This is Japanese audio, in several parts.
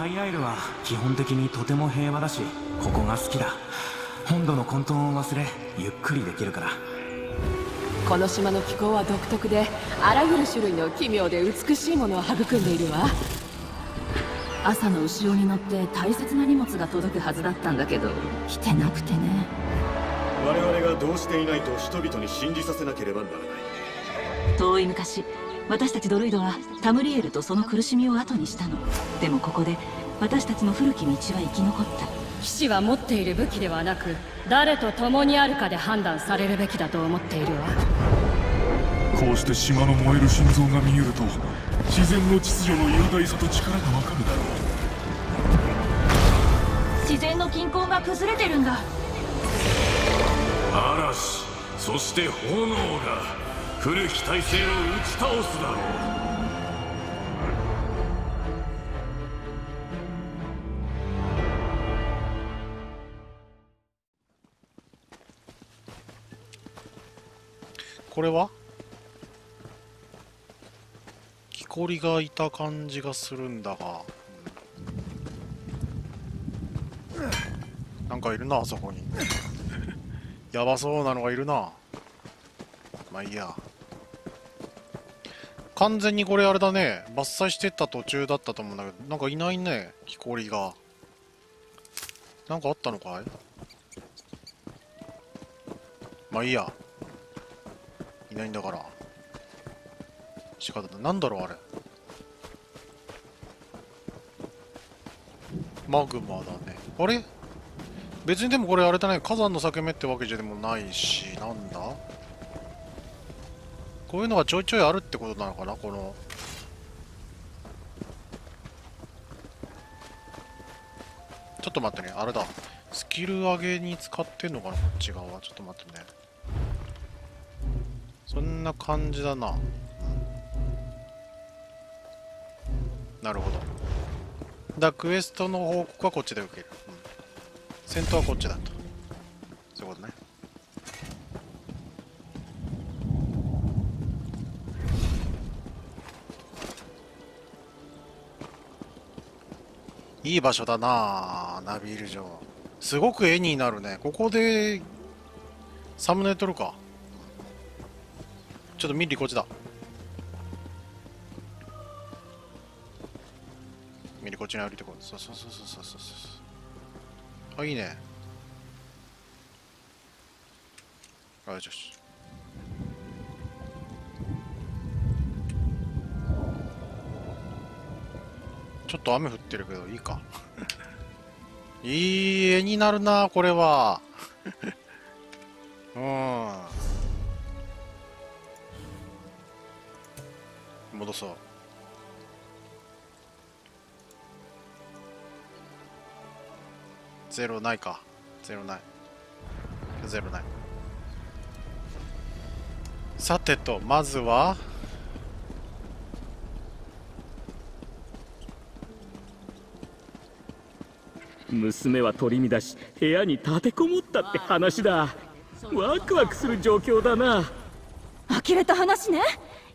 ハイアイルは基本的にとても平和だし、ここが好きだ。本土の混沌を忘れゆっくりできるから。この島の気候は独特で、あらゆる種類の奇妙で美しいものを育んでいるわ。朝の後ろに乗って大切な荷物が届くはずだったんだけど、来てなくてね。我々がどうしていないと人々に信じさせなければならない。遠い昔、私たちドルイドはタムリエルとその苦しみを後にしたの。でもここで私たちの古き道は生き残った。騎士は持っている武器ではなく、誰と共にあるかで判断されるべきだと思っているわ。こうして島の燃える心臓が見えると、自然の秩序の雄大さと力がわかるだろう。自然の均衡が崩れてるんだ。嵐、そして炎が古き体制を打ち倒すだろう。これは木こりがいた感じがするんだが、なんかいるなあそこにやばそうなのがいるな。まあいいや。完全にこれあれだね、伐採してった途中だったと思うんだけど、なんかいないね、木こりが。なんかあったのかい？まあいいや、いないんだから仕方だ。なんだろうあれ、マグマだね。あれ別にでもこれあれだね、火山の裂け目ってわけじゃでもないし、なんだこういうのがちょいちょいあるってことなのかな、このちょっと待ってね、あれだ、スキル上げに使ってんのかなこっち側は。ちょっと待ってね、そんな感じだな。なるほど。だクエストの報告はこっちで受ける、戦闘はこっちだと、そういうことね。いい場所だな、ナビール城。すごく絵になるね。ここでサムネ撮るか。ちょっとミッリーこっちだ。ミッリーこっちに歩いてこう。そうそうそうそうそうそう。あ、いいね。あ、よしよし。ちょっと雨降ってるけどいいかいい絵になるなこれはうん、戻そう。ゼロないか、ゼロない、ゼロない。さてと、まずは娘は取り乱し部屋に立てこもったって話だ。ワクワクする状況だな。呆れた話ね。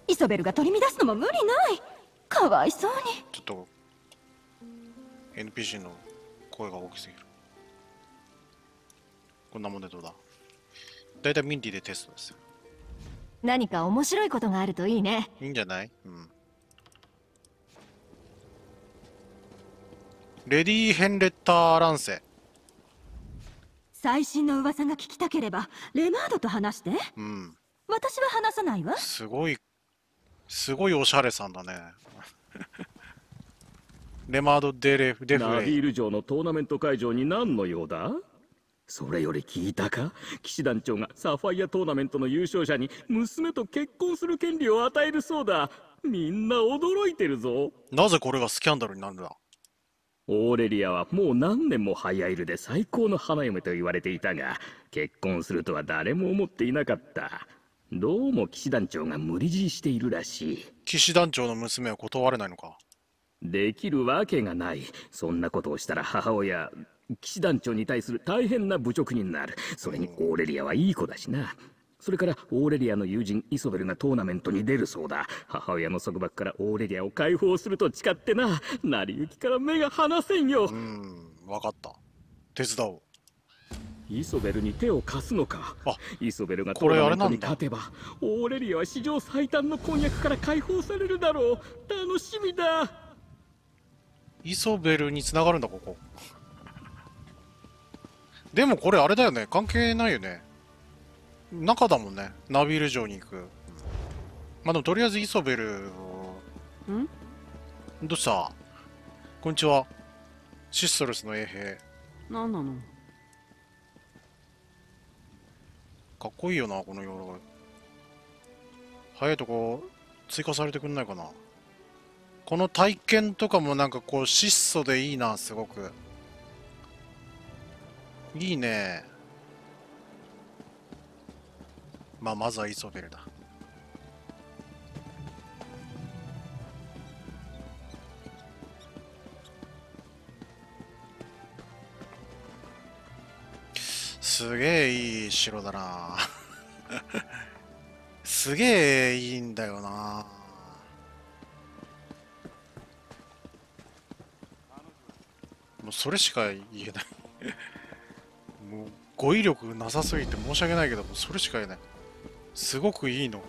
イソベルが取り乱すのも無理ない。かわいそうに。ちょっと NPC の声が大きすぎる。こんなもんでどうだ。だいたいミンディでテストですよ。何か面白いことがあるといいね。いいんじゃない？うん。レディー・ヘンレッター・ランセ。最新の噂が聞きたければレナードと話して。うん、私は話さないわ。すごいすごいおしゃれさんだねレマード・デフレイ。ナビール城のトーナメント会場に何の用だ。それより聞いたか、騎士団長がサファイアトーナメントの優勝者に娘と結婚する権利を与えるそうだ。みんな驚いてるぞ。なぜこれがスキャンダルになるんだ。オーレリアはもう何年もハイアイルで最高の花嫁と言われていたが、結婚するとは誰も思っていなかった。どうも騎士団長が無理強いしているらしい。騎士団長の娘は断れないのか。できるわけがない。そんなことをしたら母親、騎士団長に対する大変な侮辱になる。それにオーレリアはいい子だしな。それからオーレリアの友人イソベルがトーナメントに出るそうだ。母親の束縛からオーレリアを解放すると誓ってな。成り行きから目が離せんよ。分かった。手伝おう。イソベルに手を貸すのか。イソベルがトーナメントに勝てばオーレリアは史上最短の婚約から解放されるだろう。楽しみだ。イソベルに繋がるんだここ。でもこれあれだよね、関係ないよね、中だもんね、ナビール城に行く。まあでもとりあえずイソベルをどうした。こんにちは、シストルスの衛兵。何なの。かっこいいよなこの鎧。早いとこ追加されてくんないかな。この体験とかもなんかこう質素でいいな、すごくいいね。まあまずはイソベルだ。すげえいい城だな。すげえいいんだよな。もうそれしか言えない。もう語彙力なさすぎて申し訳ないけど、もうそれしか言えない。すごくいいの、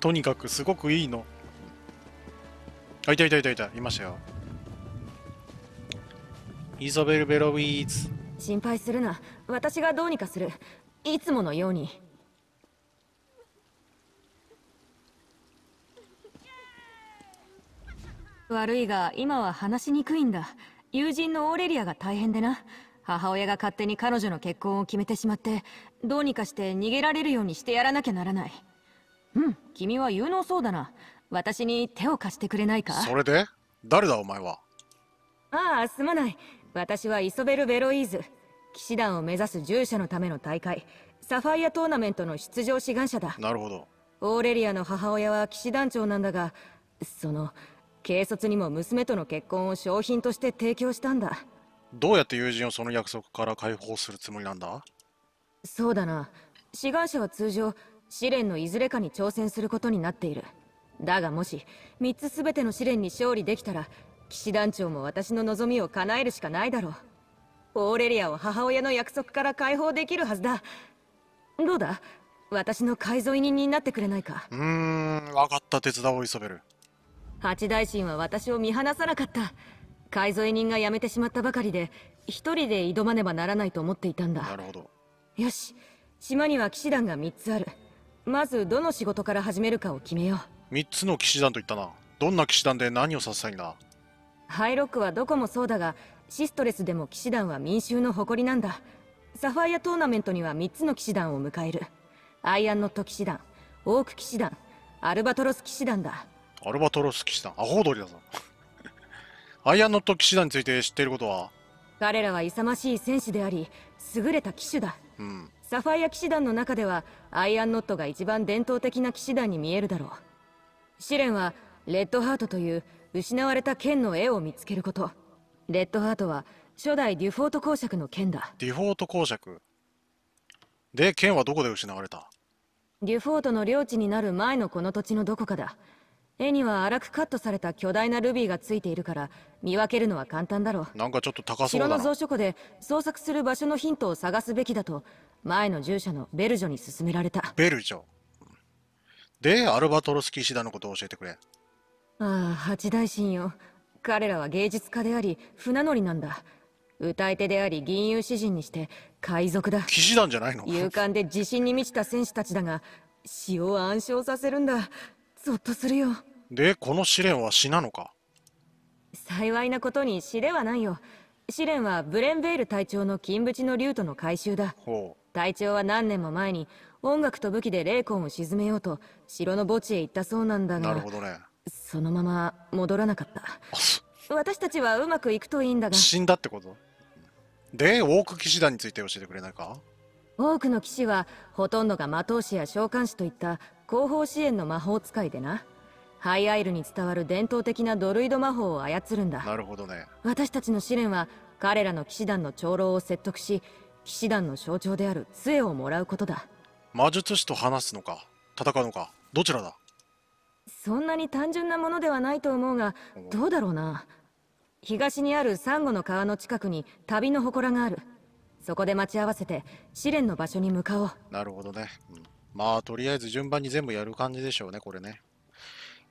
とにかくすごくいいの。あ、いたいたいたいた、いましたよ、イソベル・ベロウィーズ。心配するな、私がどうにかする。いつものように。悪いが今は話しにくいんだ。友人のオーレリアが大変でな。母親が勝手に彼女の結婚を決めてしまって、どうにかして逃げられるようにしてやらなきゃならない。君は有能そうだな。私に手を貸してくれないか。それで誰だお前は。ああ、すまない。私はイソベル・ベロイーズ。騎士団を目指す従者のための大会、サファイアトーナメントの出場志願者だ。なるほど。オーレリアの母親は騎士団長なんだが、その軽率にも娘との結婚を商品として提供したんだ。どうやって友人をその約束から解放するつもりなんだ。そうだな、志願者は通常試練のいずれかに挑戦することになっている。だがもし3つ全ての試練に勝利できたら、騎士団長も私の望みを叶えるしかないだろう。オーレリアを母親の約束から解放できるはずだ。どうだ、私の改造人になってくれないか。分かった、手伝おうイソベル。八大神は私を見放さなかった。改造人が辞めてしまったばかりで、一人で挑まねばならないと思っていたんだ。なるほど。よし、島には騎士団が3つある。まずどの仕事から始めるかを決めよう。3つの騎士団と言ったな。どんな騎士団で何を指したいんだ。ハイロックはどこもそうだが、シストレスでも騎士団は民衆の誇りなんだ。サファイアトーナメントには3つの騎士団を迎える。アイアンノット騎士団、オーク騎士団、アルバトロス騎士団だ。アルバトロス騎士団、アホ踊りだぞ。アイアンノット騎士団について知っていることは。彼らは勇ましい戦士であり、優れた騎手だ。サファイア騎士団の中ではアイアンノットが一番伝統的な騎士団に見えるだろう。試練はレッドハートという失われた剣の絵を見つけること。レッドハートは初代デュフォート公爵の剣だ。デュフォート公爵で、剣はどこで失われた。デュフォートの領地になる前のこの土地のどこかだ。絵には粗くカットされた巨大なルビーがついているから、見分けるのは簡単だろう。なんかちょっと高そうだな。城の蔵書庫で捜索する場所のヒントを探すべきだと、前の従者のベルジョに勧められた。ベルジョで、アルバトロス騎士団のことを教えてくれ。ああ、八大神よ。彼らは芸術家であり、船乗りなんだ。歌い手であり、吟遊詩人にして、海賊だ。騎士団じゃないの。勇敢で自信に満ちた戦士たちだが、詩を暗唱させるんだ。ゾッとするよ。で、この試練は死なのか。幸いなことに死ではないよ。試練はブレンベール隊長の金縁の竜との回収だ。隊長は何年も前に音楽と武器で霊魂を鎮めようと城の墓地へ行ったそうなんだが。なるほどね。そのまま戻らなかった。私たちはうまくいくといいんだが。死んだってこと。で、オーク騎士団について教えてくれないか。多くの騎士はほとんどが魔闘士や召喚士といった後方支援の魔法使いでな、ハイアイルに伝わる伝統的なドルイド魔法を操るんだ。なるほどね。私たちの試練は彼らの騎士団の長老を説得し、騎士団の象徴である杖をもらうことだ。魔術師と話すのか戦うのかどちらだ。そんなに単純なものではないと思うが、どうだろうな。東にあるサンゴの川の近くに旅の祠がある。そこで待ち合わせて試練の場所に向かおう。なるほどね、うん、まあとりあえず順番に全部やる感じでしょうねこれね。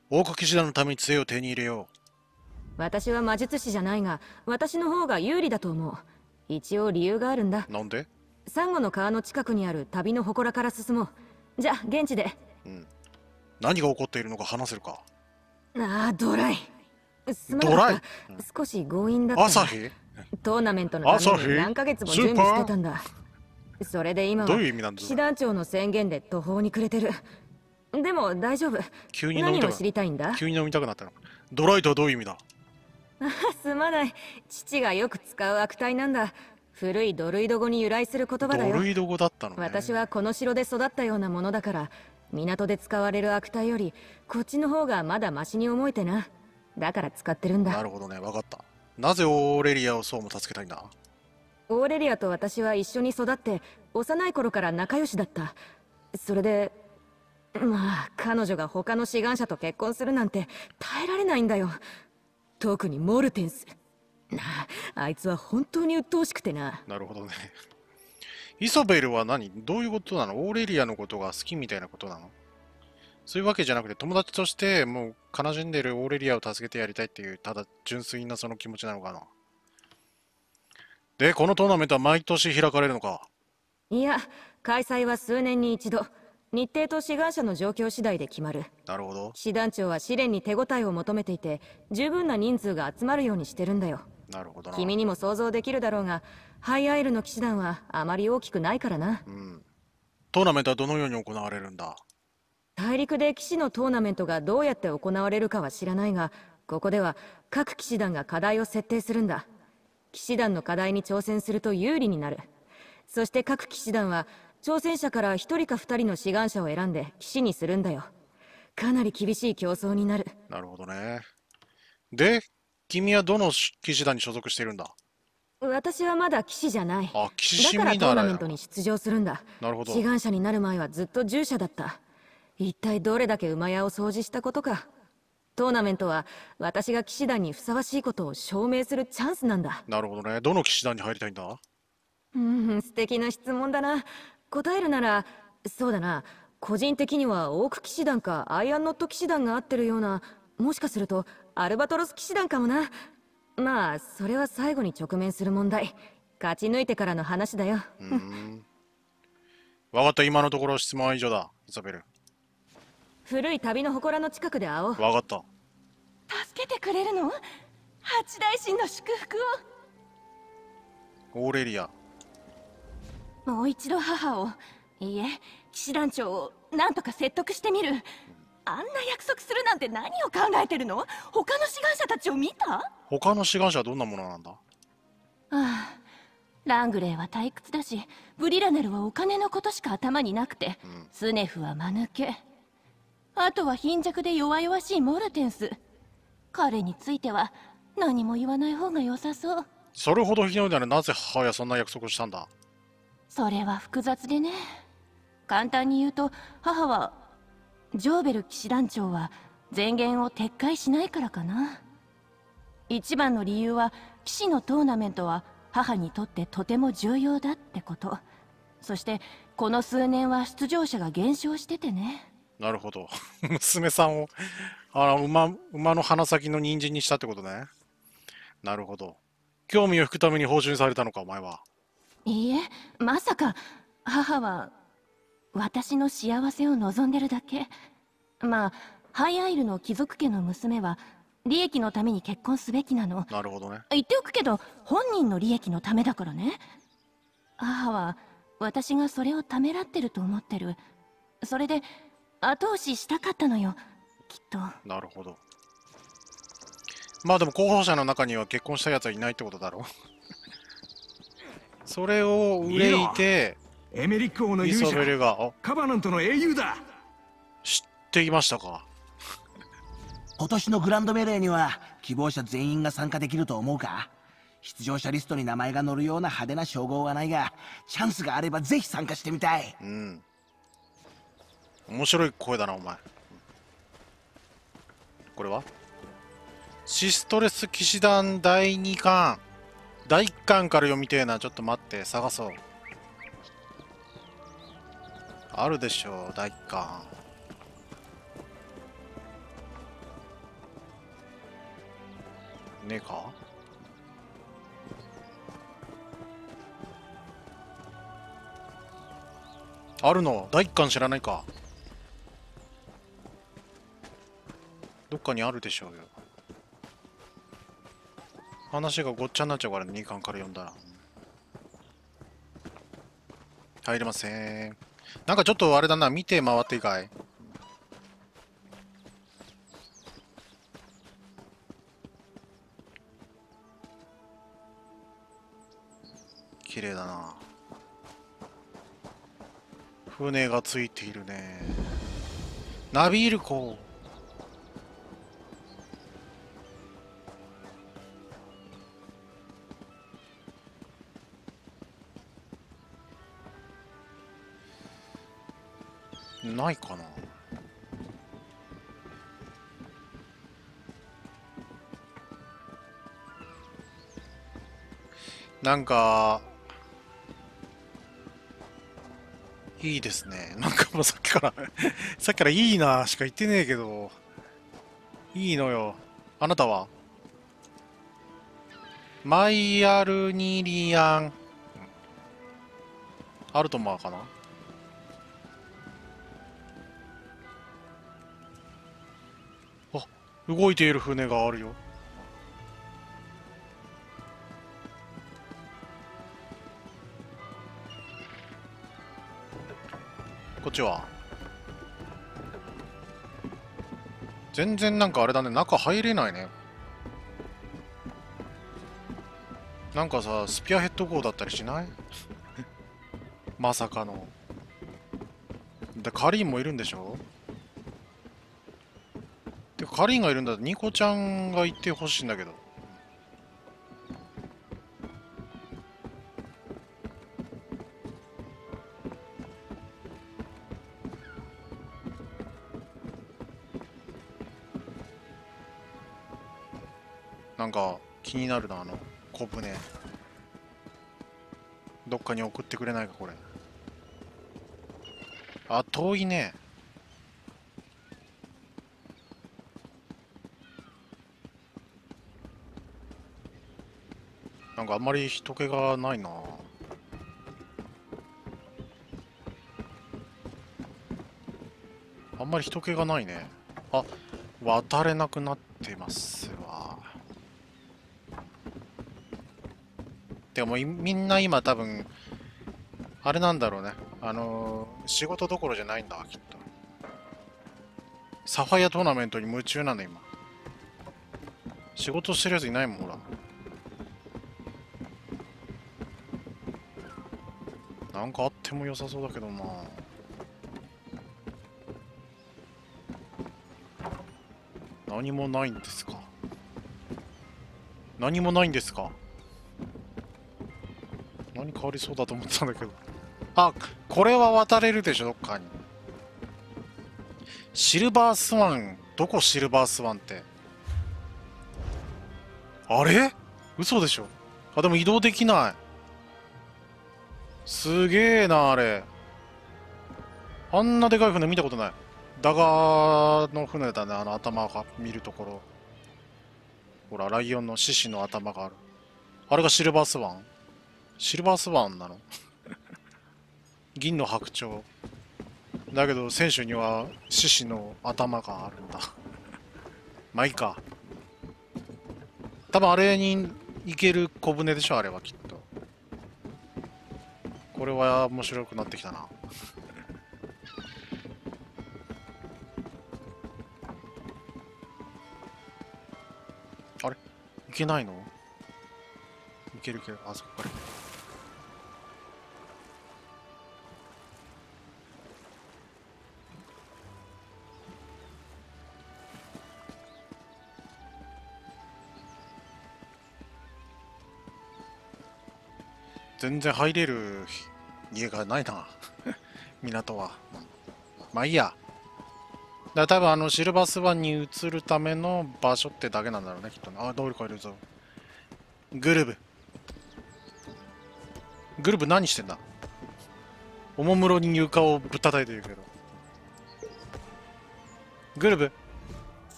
大垣騎士団のために杖を手に入れよう。私は魔術師じゃないが、私の方が有利だと思う。一応理由があるんだ。なんで？サンゴの川の近くにある旅の祠から進もう。じゃあ現地で、うん、何が起こっているのか話せるか。ああドライ。ドライ、少し強引だった。朝日トーナメントのために何ヶ月も準備してたんだ。それで今は師団長の宣言で途方に暮れてる。でも大丈夫。急に何を知りたいんだ。急に飲みたくなったの。ドライとはどういう意味だ。すまない。父がよく使う悪態なんだ。古いドルイド語に由来する言葉だよ。ドルイド語だったのね。私はこの城で育ったようなものだから、港で使われる悪態よりこっちの方がまだマシに思えてな。だから使ってるんだ。なるほどね、わかった。なぜオーレリアをそうも助けたいんだ。オーレリアと私は一緒に育って幼い頃から仲良しだった。それでまあ彼女が他の志願者と結婚するなんて耐えられないんだよ。特にモルテンス。あいつは本当に鬱陶しくてな。なるほどね。イソベルは何？どういうことなの？オーレリアのことが好きみたいなことなの？そういうわけじゃなくて、友達としてもう悲しんでるオーレリアを助けてやりたいっていう、ただ純粋なその気持ちなのかな。で、このトーナメントは毎年開かれるのか？いや、開催は数年に一度。日程と志願者の状況次第で決まる。なるほど。師団長は試練に手応えを求めていて、十分な人数が集まるようにしてるんだよ。なるほどな。君にも想像できるだろうが、ハイアイルの騎士団はあまり大きくないからな。うん。トーナメントはどのように行われるんだ？大陸で騎士のトーナメントがどうやって行われるかは知らないが、ここでは各騎士団が課題を設定するんだ。騎士団の課題に挑戦すると有利になる。そして各騎士団は、挑戦者から1人か2人の志願者を選んで騎士にするんだよ。かなり厳しい競争になる。なるほどね。で、君はどの騎士団に所属しているんだ？私はまだ騎士じゃない。あ、騎士見習いだからトーナメントに出場するんだ。なるほど。志願者になる前はずっと従者だった。一体どれだけ馬屋を掃除したことか。トーナメントは私が騎士団にふさわしいことを証明するチャンスなんだ。なるほどね。どの騎士団に入りたいんだ？うん、素敵な質問だな。答えるなら、そうだな、個人的にはオーク騎士団かアイアンノット騎士団が合ってるような、もしかするとアルバトロス騎士団かもな。まあそれは最後に直面する問題、勝ち抜いてからの話だよ。わかった。今のところ質問は以上だ、イソベル。古い旅の祠の近くで会おう。わかった。助けてくれるの？八大神の祝福を。オーレリア、もう一度母を、いいえ、騎士団長を何とか説得してみる。あんな約束するなんて何を考えてるの？他の志願者たちを見た？他の志願者はどんなものなんだ？ああ、ラングレーは退屈だし、ブリラネルはお金のことしか頭になくて、スネフは間抜け。あとは貧弱で弱々しいモルテンス。彼については何も言わない方が良さそう。それほどひどいならなぜ母親はそんな約束をしたんだ？それは複雑でね。簡単に言うと、母はジョーベル騎士団長は前言を撤回しないからかな。一番の理由は騎士のトーナメントは母にとってとても重要だってこと。そしてこの数年は出場者が減少しててね。なるほど。娘さんを馬の鼻先の人参にしたってことね。なるほど。興味を引くために報酬にされたのか、お前は。いいえ、まさか。母は私の幸せを望んでるだけ。まあハイアイルの貴族家の娘は利益のために結婚すべきなの。なるほどね。言っておくけど本人の利益のためだからね。母は私がそれをためらってると思ってる。それで後押ししたかったのよ、きっと。なるほど。まあでも候補者の中には結婚したやつはいないってことだろう。それを憂いてエメリック王の勇者カバナントの英雄だ。知っていましたか。今年のグランドメレーには希望者全員が参加できると思うか。出場者リストに名前が載るような派手な称号はないが、チャンスがあればぜひ参加してみたい。うん、面白い声だなお前。これはシストレス騎士団第2巻第1巻から読みてえな。ちょっと待って探そう。あるでしょう第1巻。ねえか。あるの第1巻知らないか。どっかにあるでしょうよ。話がごっちゃになっちゃうから2巻から読んだら入れません。なんかちょっとあれだな、見て回っていいかい。綺麗だな。船がついているね。ナビール港。ないかな。なんかいいですね。なんかもうさっきからさっきからいいなしか言ってねえけど、いいのよ。あなたはマイアルニリアンアルトマーかな。あ、動いている船があるよ。こっちは全然なんかあれだね、中入れないね。なんかさ、スピアヘッド号だったりしないまさかので、カリーンもいるんでしょ。てかカリーンがいるんだ。ニコちゃんがいてほしいんだけど。なんか気になるな、あの小舟。どっかに送ってくれないかこれ。あ、遠いね。なんかあんまり人気がないな。あんまり人気がないね。あ、渡れなくなってますわ。でもみんな今多分あれなんだろうね、仕事どころじゃないんだきっと。サファイアトーナメントに夢中なんだ今。仕事してるやついないもんほら。なんかあっても良さそうだけどな。何もないんですか。何もないんですか。何変わりそうだと思ったんだけど。あ、これは渡れるでしょどっかに。シルバースワン。どこシルバースワンって。あれ嘘でしょ。あ、でも移動できない。すげえなあれ。あんなでかい船見たことない。ダガーの船だね。あの頭が見るところ。ほらライオンの獅子の頭がある。あれがシルバースワン。シルバースワンなの銀の白鳥だけど選手には獅子の頭があるんだまあいいか。多分あれに行ける小舟でしょあれはきっと。これは面白くなってきたなあれ行けないの。行けるけど、あそこから全然入れる家がないな港は。まあいいや。だから多分シルバス湾に移るための場所ってだけなんだろうね、きっとね。あ、どうりかいるぞ。グルブ。グルブ何してんだ？おもむろに床をぶったたいてるけど。グルブ。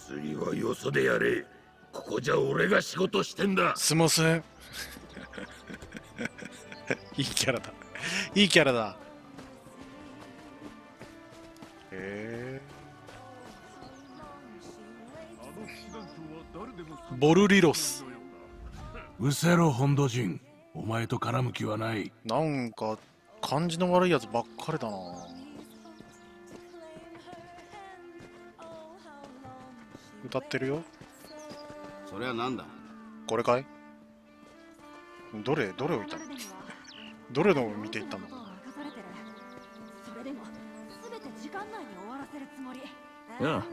次はよそでやれ。ここじゃ俺が仕事してんだ。すもすん。いいキャラだ。いいキャラだ。ボルリロス。うせろ本土人、お前と絡む気はない。なんか感じの悪いやつばっかりだな。歌ってるよ。それはなんだ。これかい。どれを見たの。どれのを見ていったの。それでも全て時間内に終わらせるつもり。ああ。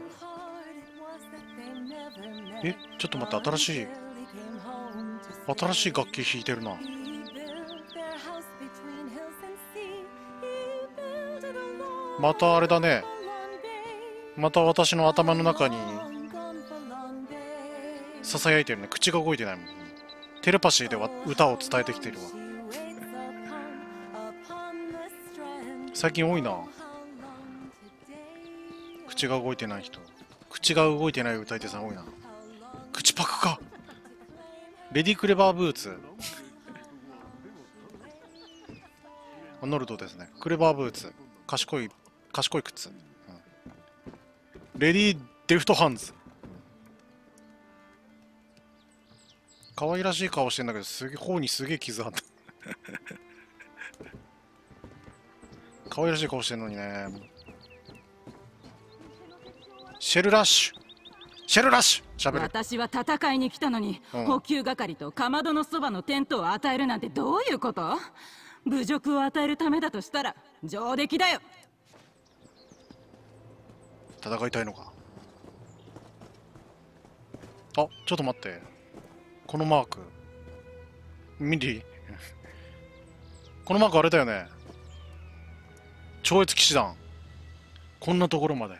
え、ちょっと待って、新しい楽器弾いてるな。またあれだね。また私の頭の中にささやいてるね。口が動いてないもん。テレパシーでは歌を伝えてきてるわ。最近多いな、口が動いてない人。口が動いてない歌い手さん多いな。口パクか。レディクレバーブーツ。アノルドですね。クレバーブーツ。賢い靴。うん、レディデフトハンズ。可愛らしい顔してんだけど、頬にすげえ傷あった。可愛らしい顔してんのにね。シェルラッシュ。私は戦いに来たのに、補給係とかまどのそばのテントを与えるなんてどういうこと。侮辱を与えるためだとしたら上出来だよ。戦いたいのか。あ、ちょっと待って、このマークミリー。このマークあれだよね、超越騎士団。こんなところまで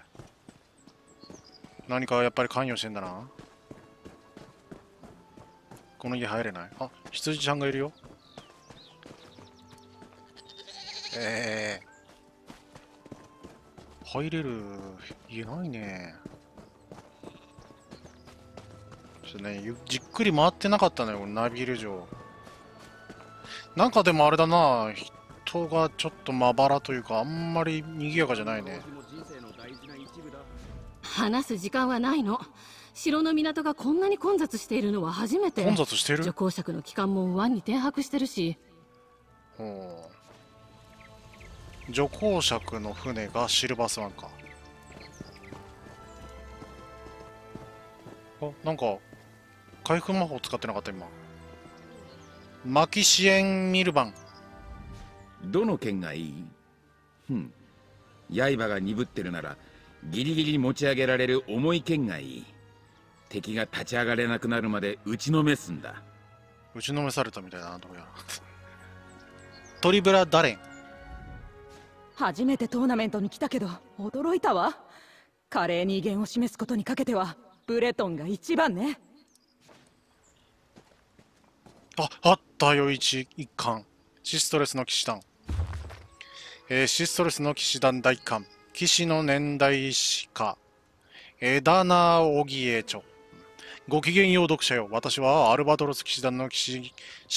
何かやっぱり関与してんだな。この家入れない。あ、羊ちゃんがいるよ。入れる家ないね。ちょっとね、じっくり回ってなかったのよ、ナビゲー城。なんかでもあれだな、人がちょっとまばらというか、あんまり賑やかじゃないね。話す時間はないの。城の港がこんなに混雑しているのは初めて。混雑してる。女皇爵の機関も湾に停泊してるし。ほう。女皇爵の船がシルバス湾か。あ、なんか回復魔法使ってなかった今。マキシエンミルバン。どの剣がいい？刃が鈍ってるなら。ギリギリ持ち上げられる重い剣がいい。敵が立ち上がれなくなるまで打ちのめすんだ。打ちのめされたみたいだな、どうやら。トリブラダレン。初めてトーナメントに来たけど驚いたわ。華麗に威厳を示すことにかけてはブレトンが一番ね。あったよ、一巻。シストレスの騎士団、シストレスの騎士団第一巻。騎士の年代史家、エダナー・オギエチョ。ごきげんよう読者よ。私はアルバトロス騎士団の志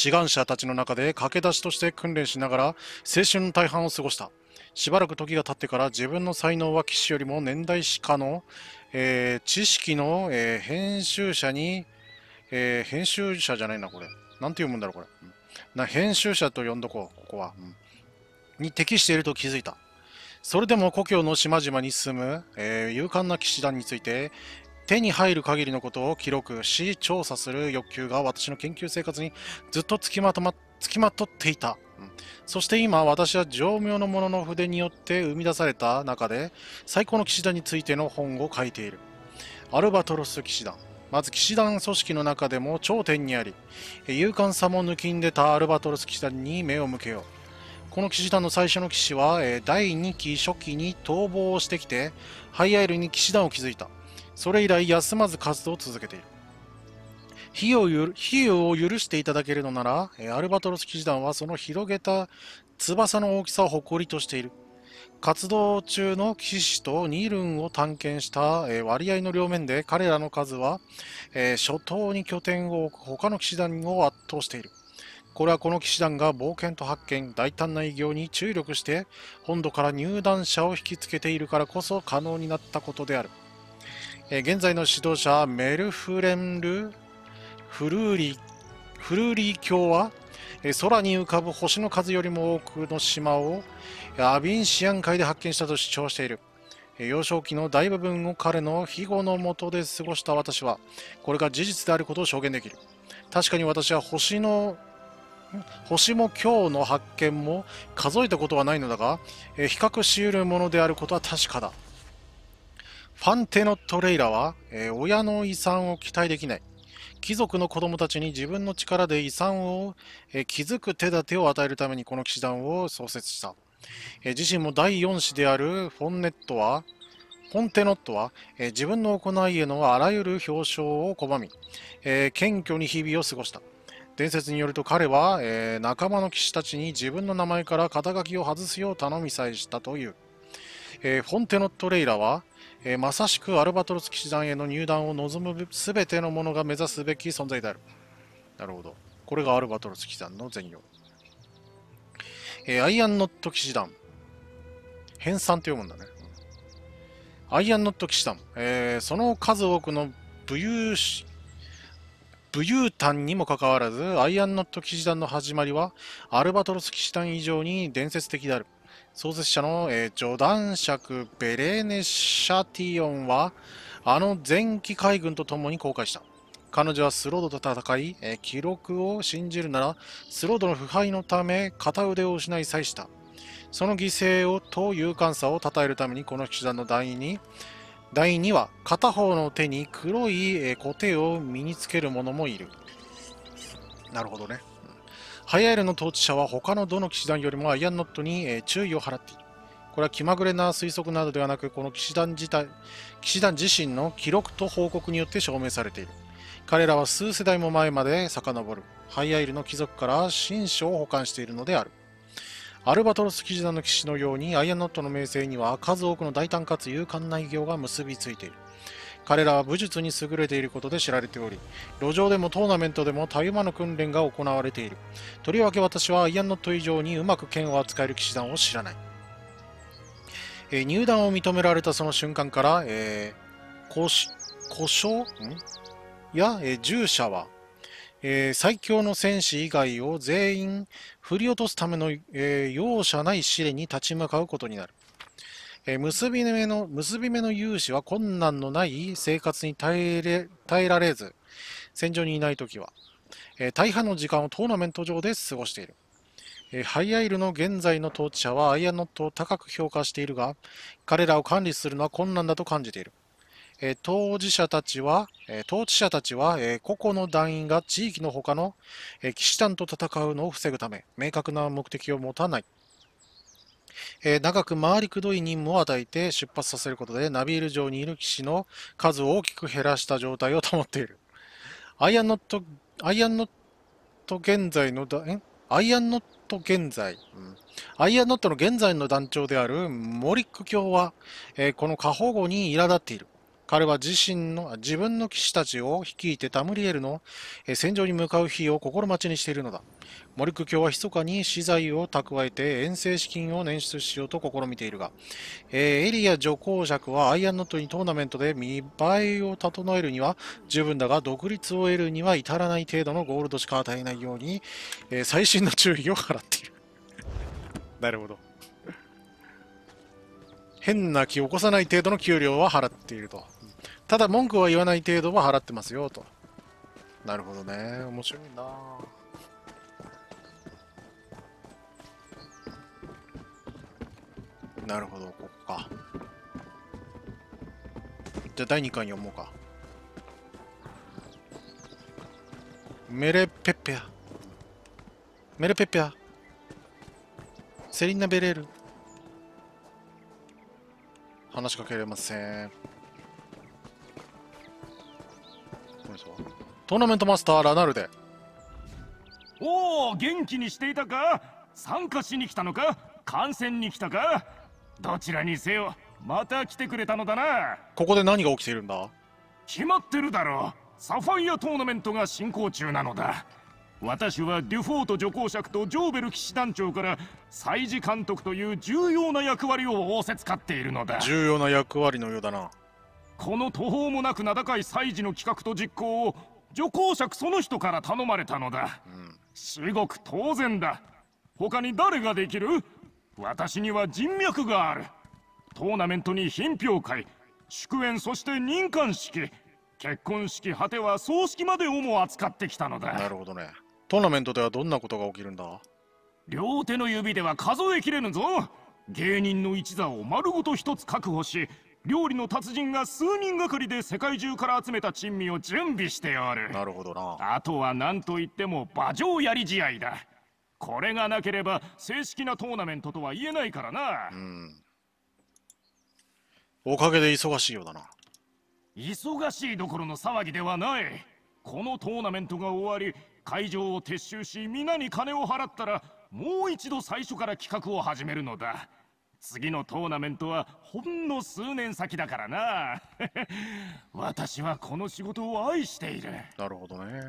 願者たちの中で駆け出しとして訓練しながら青春の大半を過ごした。しばらく時が経ってから自分の才能は騎士よりも年代史家の、知識の、編集者と呼んどこう、ここは。に適していると気づいた。それでも故郷の島々に住む、勇敢な騎士団について手に入る限りのことを記録し調査する欲求が私の研究生活にずっとつきまとっていた。そして今私は上妙の者の筆によって生み出された中で最高の騎士団についての本を書いている。アルバトロス騎士団。まず騎士団組織の中でも頂点にあり、勇敢さも抜きんでたアルバトロス騎士団に目を向けよう。この騎士団の最初の騎士は、第2期初期に逃亡をしてきて、ハイアイルに騎士団を築いた。それ以来休まず活動を続けている。比喩を許していただけるのなら、アルバトロス騎士団はその広げた翼の大きさを誇りとしている。活動中の騎士とニールンを探検した、割合の両面で彼らの数は、初頭に拠点を置く他の騎士団を圧倒している。これはこの騎士団が冒険と発見、大胆な偉業に注力して本土から入団者を引きつけているからこそ可能になったことである。現在の指導者メルフレンル・フルーリー卿は空に浮かぶ星の数よりも多くの島をアビンシアン海で発見したと主張している。幼少期の大部分を彼の庇護の下で過ごした私は、これが事実であることを証言できる。確かに私は星も今日の発見も数えたことはないのだが、比較し得るものであることは確かだ。ファンテのトレイラは、親の遺産を期待できない。貴族の子供たちに自分の力で遺産を築く手立てを与えるためにこの騎士団を創設した。自身も第4子であるフォンテノットは自分の行いへのあらゆる表彰を拒み、謙虚に日々を過ごした。伝説によると彼は、仲間の騎士たちに自分の名前から肩書きを外すよう頼みさえしたという。フォンテノット・レイラは、まさしくアルバトロス騎士団への入団を望むすべての者が目指すべき存在である。なるほど。これがアルバトロス騎士団の全容。アイアンノット騎士団。編纂というもんだね。アイアンノット騎士団。その数多くの武勇譚にもかかわらず、アイアンノット騎士団の始まりは、アルバトロス騎士団以上に伝説的である。創設者の、ジョダン爵ベレーネ・シャティオンはあの前期海軍と共に航海した。彼女はスロードと戦い、記録を信じるならスロードの腐敗のため片腕を失いさえした。その犠牲をと勇敢さを称えるためにこの騎士団の第2は片方の手に黒い、コテを身につける者もいる。なるほどね。ハイアイルの統治者は他のどの騎士団よりもアイアンノットに注意を払っている。これは気まぐれな推測などではなく、この騎士団自身の記録と報告によって証明されている。彼らは数世代も前まで遡るハイアイルの貴族から新書を保管しているのである。アルバトロス騎士団の騎士のようにアイアンノットの名声には数多くの大胆かつ勇敢な偉業が結びついている。彼らは武術に優れていることで知られており、路上でもトーナメントでもたゆまぬ訓練が行われている。とりわけ私はアイアンノット以上にうまく剣を扱える騎士団を知らない。入団を認められたその瞬間から、従者は、最強の戦士以外を全員振り落とすための、容赦ない試練に立ち向かうことになる。結び目の勇士は困難のない生活に耐えられず、戦場にいないときは、大半の時間をトーナメント上で過ごしている。ハイアイルの現在の統治者はアイアンノットを高く評価しているが、彼らを管理するのは困難だと感じている。統治者たちは、個々の団員が地域の他の、騎士団と戦うのを防ぐため、明確な目的を持たない。長く回りくどい任務を与えて出発させることでナビール城にいる騎士の数を大きく減らした状態を保っている。アイアンノットの現在の団長であるモリック卿は、この過保護に苛立っている。彼は自分の騎士たちを率いてタムリエルの戦場に向かう日を心待ちにしているのだ。モリック卿は密かに資材を蓄えて遠征資金を捻出しようと試みているが、エリア女公爵はアイアンノットにトーナメントで見栄えを整えるには十分だが、独立を得るには至らない程度のゴールドしか与えないように、細心の注意を払っている。なるほど。変な気を起こさない程度の給料は払っていると。ただ文句は言わない程度は払ってますよと。なるほどね。面白いな。なるほど、ここか。じゃあ第2巻読もうか。メレペッペア。セリーナ・ベレール。話しかけられません。トーナメントマスターラナルデ。おお、元気にしていたか。参加しに来たのか、観戦に来たか。どちらにせよまた来てくれたのだな。ここで何が起きているんだ。決まってるだろう。サファイアトーナメントが進行中なのだ。私はデュフォート助講爵とジョーベル騎士団長から祭事監督という重要な役割を仰せつかっているのだ。重要な役割のようだな。この途方もなく名高い祭事の企画と実行を助講爵その人から頼まれたのだ、至極当然だ。他に誰ができる。私には人脈がある。トーナメントに品評会、祝宴、そして任官式、結婚式、果ては葬式までをも扱ってきたのだ。なるほどね。トーナメントではどんなことが起きるんだ。両手の指では数えきれぬぞ。芸人の一座を丸ごと一つ確保し、料理の達人が数人がかりで世界中から集めた珍味を準備しておる。なるほどな。あとは何といっても馬上やり試合だ。これがなければ正式なトーナメントとは言えないからな。おかげで忙しいようだな。忙しいどころの騒ぎではない。このトーナメントが終わり、会場を撤収し、皆に金を払ったらもう一度最初から企画を始めるのだ。次のトーナメントはほんの数年先だからな。私はこの仕事を愛している。なるほどね。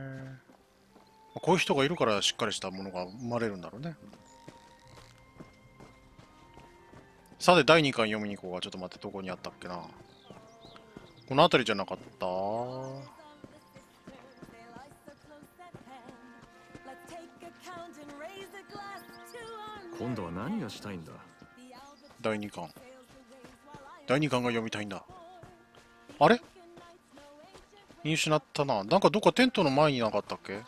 こういう人がいるからしっかりしたものが生まれるんだろうね。さて第2巻読みに行こうが。ちょっと待って、どこにあったっけな。この辺りじゃなかった。今度は何がしたいんだ。第2巻。第2巻が読みたいんだ。あれ、見失ったな。なんかどっかテントの前になかったっけ。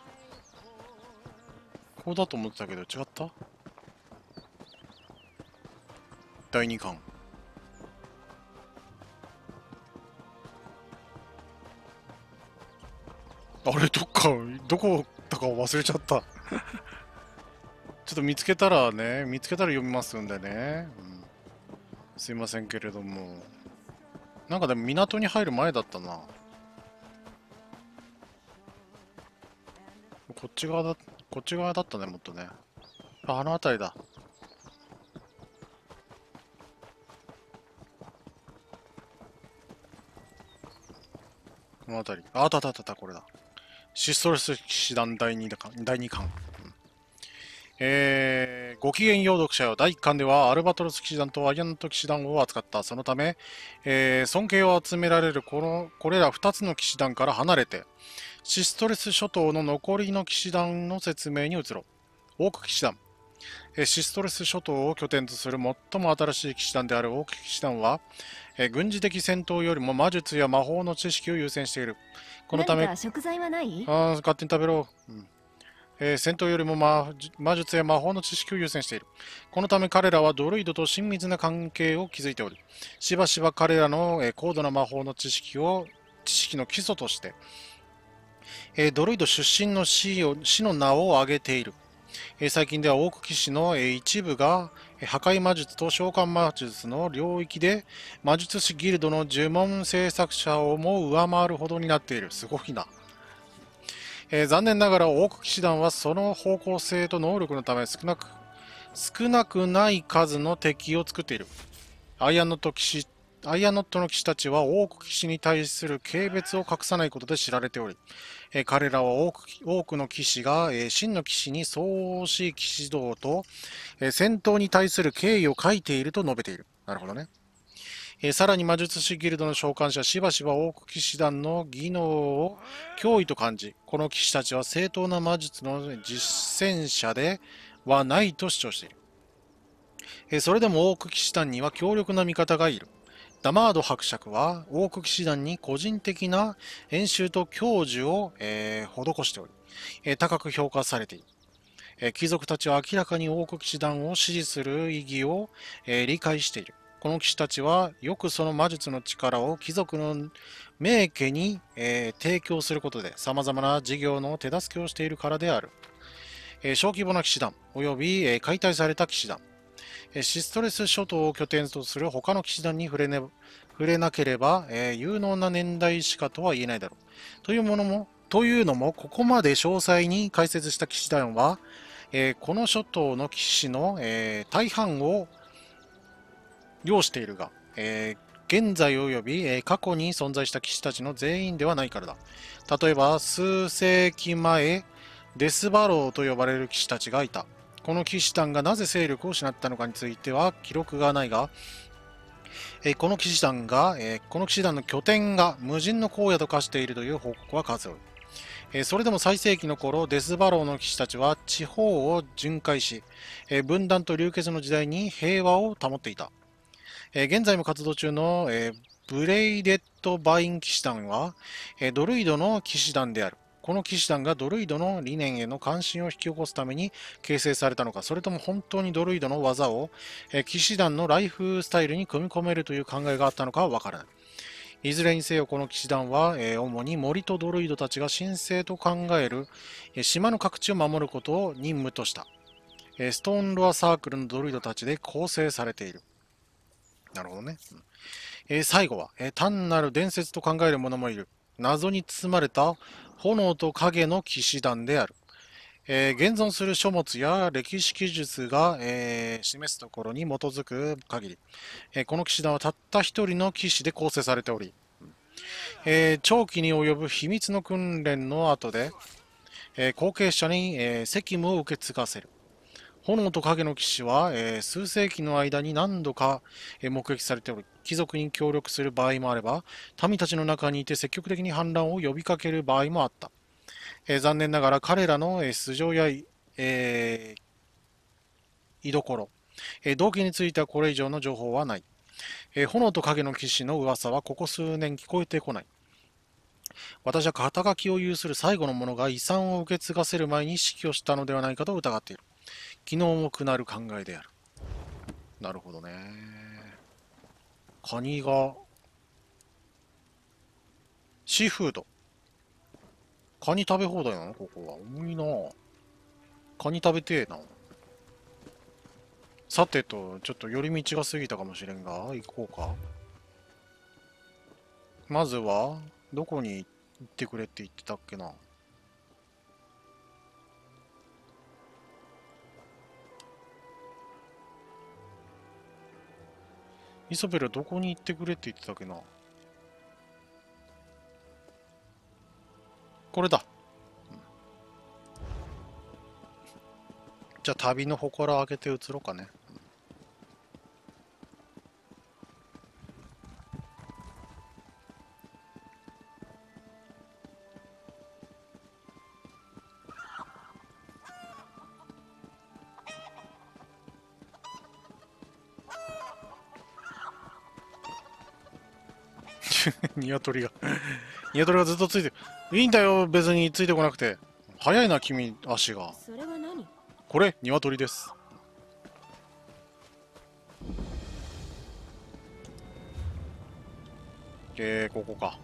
こうだと思ってたけど違った。第2巻。あれ、どこだか忘れちゃった。ちょっと見つけたら読みますんでね、すいませんけれども。なんかでも港に入る前だったな。こっち側だったね、もっとね。あの辺りだ。この辺り。あったあったあった、これだ。シストレス騎士団第2巻、ごきげんよう読者よ。第1巻ではアルバトロス騎士団とアイアント騎士団を扱った。そのため、尊敬を集められるこれら2つの騎士団から離れて、シストレス諸島の残りの騎士団の説明に移ろう。オーク騎士団、シストレス諸島を拠点とする最も新しい騎士団であるオーク騎士団は、軍事的戦闘よりも魔術や魔法の知識を優先している。このため、食材はない？ああ、勝手に食べろ。戦闘よりも魔術や魔法の知識を優先している。このため彼らはドルイドと親密な関係を築いており、しばしば彼らの高度な魔法の知識の基礎として、ドルイド出身の死の名を挙げている。最近ではオーク騎士の一部が破壊魔術と召喚魔術の領域で魔術師ギルドの呪文制作者をも上回るほどになっている。すごいな。残念ながらオーク騎士団はその方向性と能力のため少なくない数の敵を作っている。アイアンノットの騎士たちはオーク騎士に対する軽蔑を隠さないことで知られており、彼らは多くの騎士が真の騎士に相応しい騎士道と戦闘に対する敬意を書いていると述べている。なるほどね。さらに魔術師ギルドの召喚者しばしばオーク騎士団の技能を脅威と感じ、この騎士たちは正当な魔術の実践者ではないと主張している。それでもオーク騎士団には強力な味方がいる。ダマード伯爵はオーク騎士団に個人的な演習と教授を、施しており、高く評価されている。貴族たちは明らかにオーク騎士団を支持する意義を、理解している。この騎士たちはよくその魔術の力を貴族の名家に、提供することで様々な事業の手助けをしているからである。小規模な騎士団及び、解体された騎士団、シストレス諸島を拠点とする他の騎士団に触れなければ、有能な年代しかとは言えないだろう。というのも、ここまで詳細に解説した騎士団は、この諸島の騎士の、大半を要しているが、現在及び、過去に存在した騎士たちの全員ではないからだ。例えば、数世紀前、デスバローと呼ばれる騎士たちがいた。この騎士団がなぜ勢力を失ったのかについては記録がないが、この騎士団の拠点が無人の荒野と化しているという報告は数多い。それでも最盛期の頃、デスバローの騎士たちは地方を巡回し、分断と流血の時代に平和を保っていた。現在も活動中の、ブレイデッド・バイン騎士団は、ドルイドの騎士団である。この騎士団がドルイドの理念への関心を引き起こすために形成されたのか、それとも本当にドルイドの技を騎士団のライフスタイルに組み込めるという考えがあったのかはわからない。いずれにせよ、この騎士団は主に森とドルイドたちが神聖と考える島の各地を守ることを任務としたストーンロアサークルのドルイドたちで構成されている。なるほどね。最後は単なる伝説と考える者もいる。謎に包まれた炎と影の騎士団である。現存する書物や歴史記述が、示すところに基づく限り、この騎士団はたった一人の騎士で構成されており、長期に及ぶ秘密の訓練の後で、後継者に、責務を受け継がせる。炎と影の騎士は、数世紀の間に何度か目撃されており、貴族に協力する場合もあれば、民たちの中にいて積極的に反乱を呼びかける場合もあった。残念ながら彼らの素性や、居所、動機についてはこれ以上の情報はない。炎と影の騎士の噂はここ数年聞こえてこない。私は肩書きを有する最後の者が遺産を受け継がせる前に死去したのではないかと疑っている。気の重くなる考えである。なるほどね。カニがシーフード。カニ食べ放題なのここは。重いな。カニ食べてえな。さてと、ちょっと寄り道が過ぎたかもしれんが、行こうか。まずは、どこに行ってくれって言ってたっけな。イソベルはどこに行ってくれって言ってたっけな。これだ。じゃあ旅の祠開けて移ろうかね。鶏が鶏がずっとついてる。いいんだよ別についてこなくて。早いな君、足が。それは何？これ鶏です。ここか。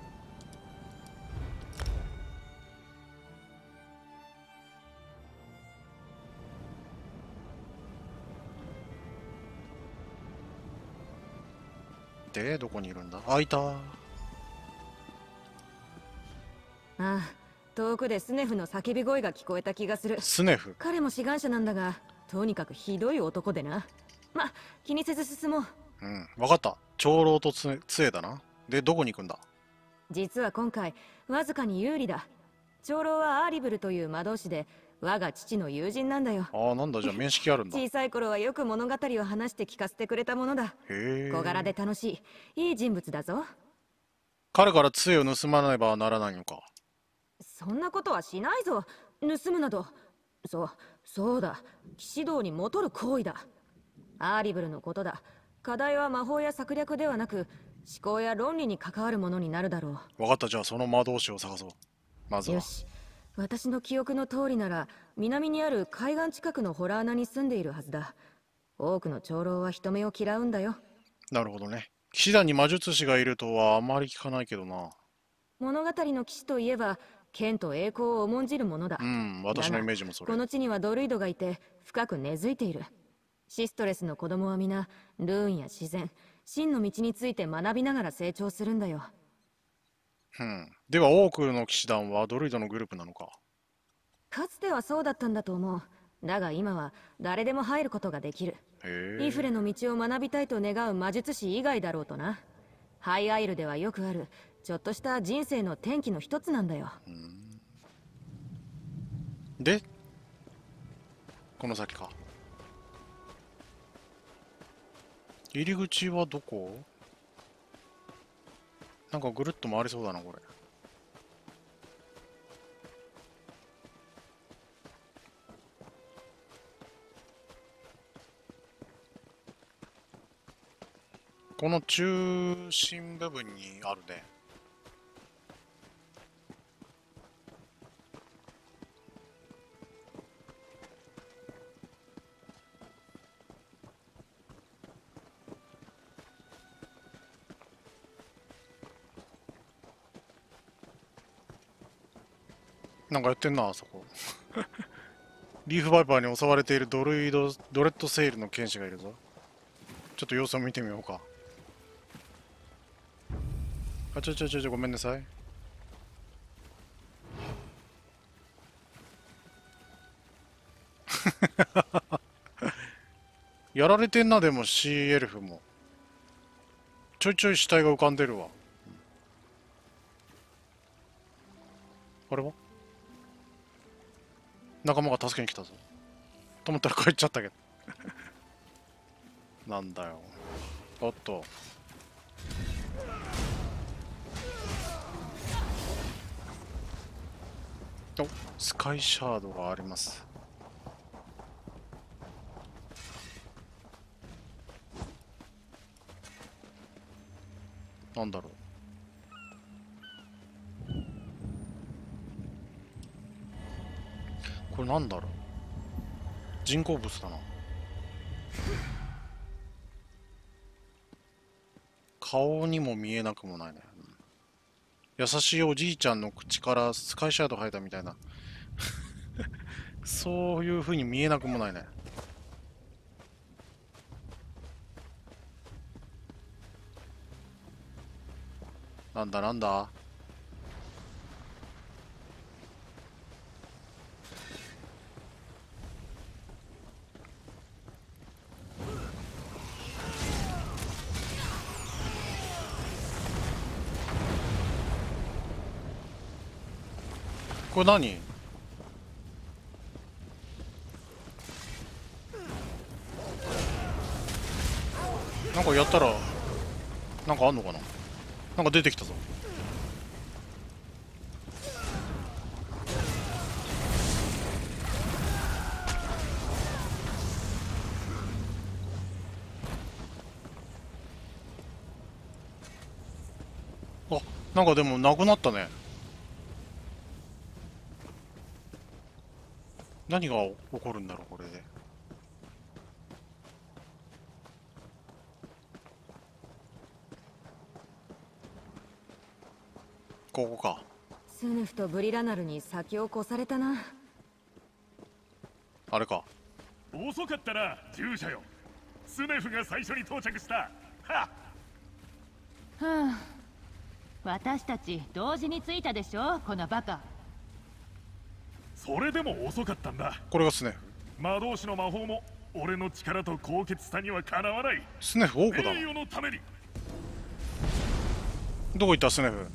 でどこにいるんだ。あ、いた。ああ、遠くでスネフの叫び声が聞こえた気がする。スネフ、彼も志願者なんだが、とにかくひどい男でな。ま、気にせず進もう。うん、分かった。長老と杖だな。で、どこに行くんだ。実は今回、わずかに有利だ。長老はアーリブルという魔導士で、我が父の友人なんだよ。ああ、なんだ、じゃあ面識あるんだ。小さい頃はよく物語を話して聞かせてくれたものだ。へえ。小柄で楽しい、いい人物だぞ。彼から杖を盗まねばならないのか。そんなことはしないぞ。盗むなど。そうだ。騎士道に戻る行為だ。アーリブルのことだ。課題は魔法や策略ではなく、思考や論理に関わるものになるだろう。わかった、じゃあその魔導士を探そう。まずは。よし。私の記憶の通りなら、南にある海岸近くの洞穴に住んでいるはずだ。多くの長老は人目を嫌うんだよ。なるほどね。騎士団に魔術師がいるとはあまり聞かないけどな。物語の騎士といえば、剣と栄光を重んじるものだ。うん、私のイメージもそれ。この地にはドルイドがいて、深く根付いている。シストレスの子供は皆ルーンや自然、真の道について学びながら成長するんだよ。ではオークルの騎士団はドルイドのグループなのか。かつてはそうだったんだと思う。だが今は誰でも入ることができる。イフレの道を学びたいと願う魔術師以外だろうとな。ハイアイルではよくあるちょっとした人生の転機の一つなんだよ。でこの先か。入り口はどこ？なんかぐるっと回りそうだなこれ。この中心部分にあるね。なんかやってんなあそこ。リーフバイパーに襲われているドレッドセイルの剣士がいるぞ。ちょっと様子を見てみようか。あ、ちょごめんなさい。やられてんな。でもシーエルフもちょいちょい死体が浮かんでるわ。あれは仲間が助けに来たぞと思ったら帰っちゃったけど。なんだよ。おっとお、スカイシャードがあります。なんだろう。これなんだろう。人工物だな。顔にも見えなくもないね。優しいおじいちゃんの口からスカイシャドウ生えたみたいな。そういうふうに見えなくもないね。なんだなんだ。これ何？なんかやったらなんかあんのかな。なんか出てきたぞ。あ、なんかでもなくなったね。何が起こるんだろうこれで。ここか。スヌフとブリラナルに先を越されたな。あれか。遅かったな従者よ。スネフが最初に到着した。はあ、はあ、私たち同時に着いたでしょこのバカ。それでも遅かったんだ。これがスネフ。魔導士の魔法も俺の力と高潔さにはかなわない。スネフ王子だ。名誉のために。どこ行ったスネフ。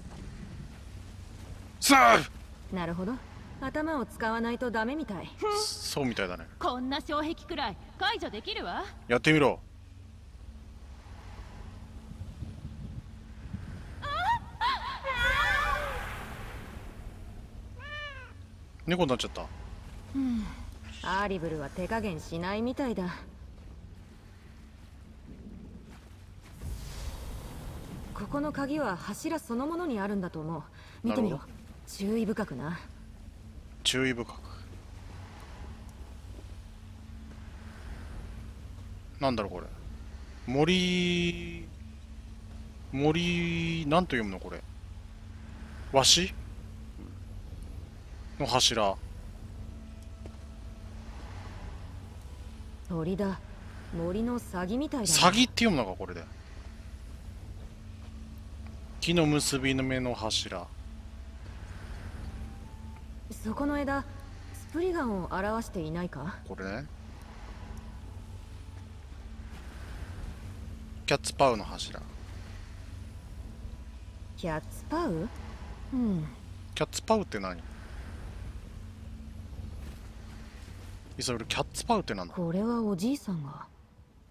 スネフ。なるほど、頭を使わないとダメみたい。そうみたいだね。こんな障壁くらい解除できるわ。やってみろ。猫になっちゃった。アーリブルは手加減しないみたいだ。ここの鍵は柱そのものにあるんだと思う。見てみろ。注意深くな。注意深く。なんだろうこれ。森なんと読むのこれ。わしの柱。鳥だ。森のサギみたいだ。サギって読むのかこれで。木の結びの目の柱。そこの枝、スプリガンを表していないかこれね。キャッツパウの柱。キャッツパウ？うん。キャッツパウって何？イソベル、キャッツパウって何だ？これはおじいさんが。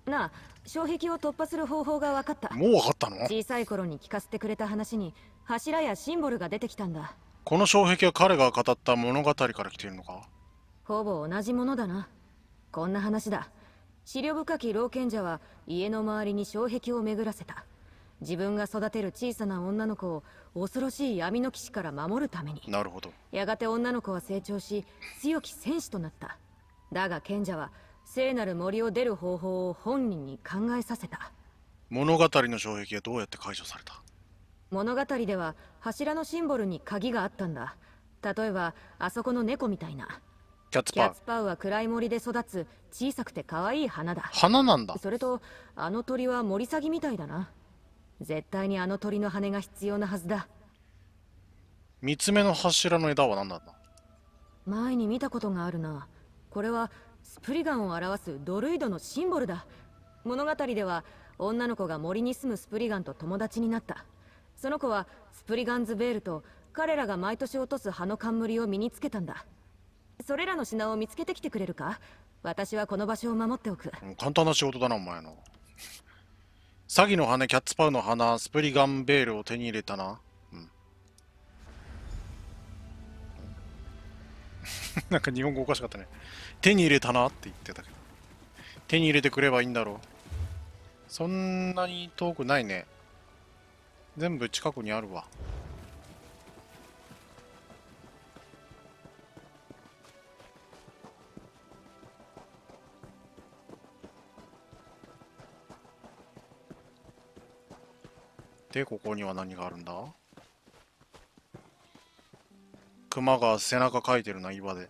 なあ、障壁を突破する方法が分かった。もう分かったの？小さい頃に聞かせてくれた話に、柱やシンボルが出てきたんだ。この障壁は彼が語った物語から来ているのか？ほぼ同じものだな。こんな話だ。思慮深き老賢者は家の周りに障壁を巡らせた。自分が育てる小さな女の子を恐ろしい闇の騎士から守るために。なるほど。やがて女の子は成長し、強き戦士となった。だが賢者は聖なる森を出る方法を本人に考えさせた。物語の障壁はどうやって解除された？物語では柱のシンボルに鍵があったんだ。例えばあそこの猫みたいな。キャッツパウは暗い森で育つ小さくて可愛い花だ。花なんだ。それとあの鳥は森サギみたいだな。絶対にあの鳥の羽が必要なはずだ。三つ目の柱の枝は何なんだ？前に見たことがあるな。これはスプリガンを表すドルイドのシンボルだ。物語では女の子が森に住むスプリガンと友達になった。その子はスプリガンズベールと彼らが毎年落とす葉の冠を身につけたんだ。それらの品を見つけてきてくれるか？私はこの場所を守っておく。簡単な仕事だなお前の。サギの羽、キャッツパウの花、スプリガンベールを手に入れたな。なんか日本語おかしかったね。手に入れたなって言ってたけど。手に入れてくればいいんだろう。そんなに遠くないね。全部近くにあるわ。で、ここには何があるんだ？熊が背中かいてるな、岩で。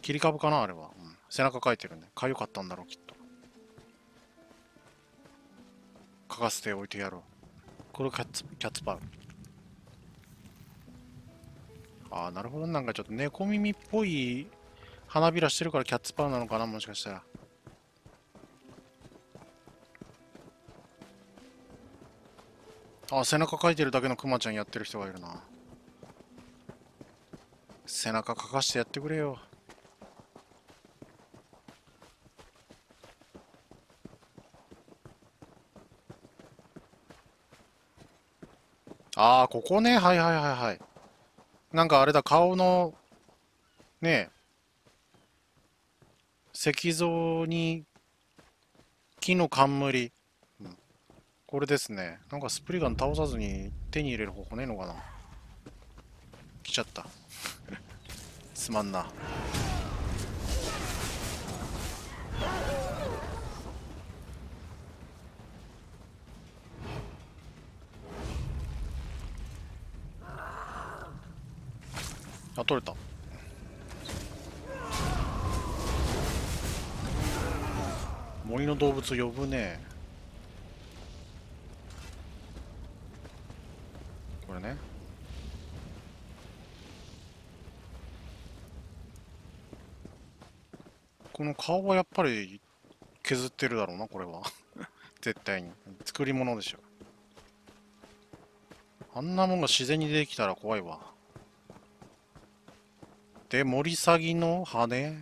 切り株かなあれは、うん、背中かいてるね。かゆかったんだろうきっと。かがせておいてやろう。これキャッツパウ。ああなるほど。なんかちょっと猫耳っぽい花びらしてるからキャッツパウなのかなもしかしたら。あ、背中かいてるだけのクマちゃんやってる人がいるな。背中かかしてやってくれよ。ああここね。はいはいはいはい。なんかあれだ、顔のねえ石像に木の冠、うん、これですね。なんかスプリガン倒さずに手に入れる方法ねえのかな。来ちゃったすまんな。あ、取れた。森の動物呼ぶね。これね。この顔はやっぱり削ってるだろうなこれは絶対に作り物でしょ。あんなもんが自然にできたら怖いわ。で、森サギの羽。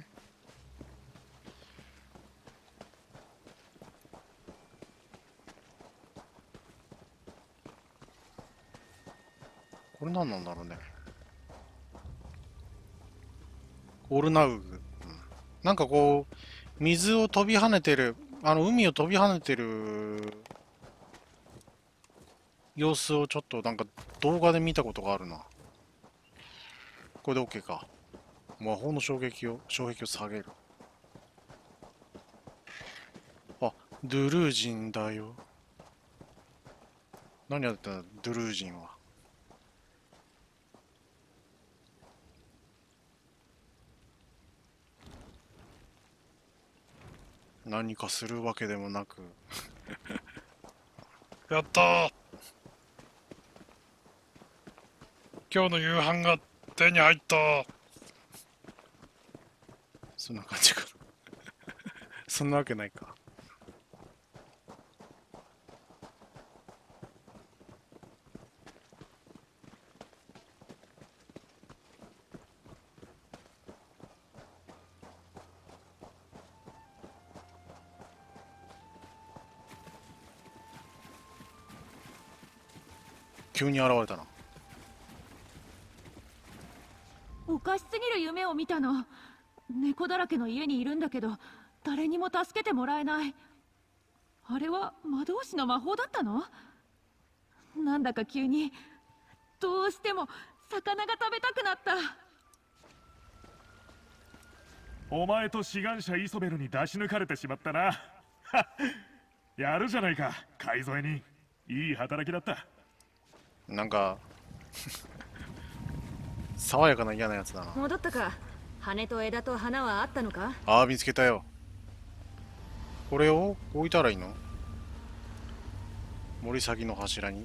これ何なんだろうね。オルナウグ、うん、なんかこう水を飛び跳ねてる、あの海を飛び跳ねてる様子をちょっとなんか動画で見たことがあるな。これで OK か。魔法の障壁を下げる。あ、ドゥルージンだよ。何やってんだドゥルージンは。何かするわけでもなくやったー、今日の夕飯が手に入った。そんな感じかそんなわけないか。急に現れたな。おかしすぎる夢を見たの。猫だらけの家にいるんだけど誰にも助けてもらえない。あれは魔導士の魔法だったの？なんだか急にどうしても魚が食べたくなった。お前と志願者イソベルに出し抜かれてしまったなやるじゃないか海沿いに。いい働きだった。なんか爽やかな嫌なやつだな。戻ったか。羽と枝と花はあったのか。ああ見つけたよ。これを置いたらいいの。森先の柱に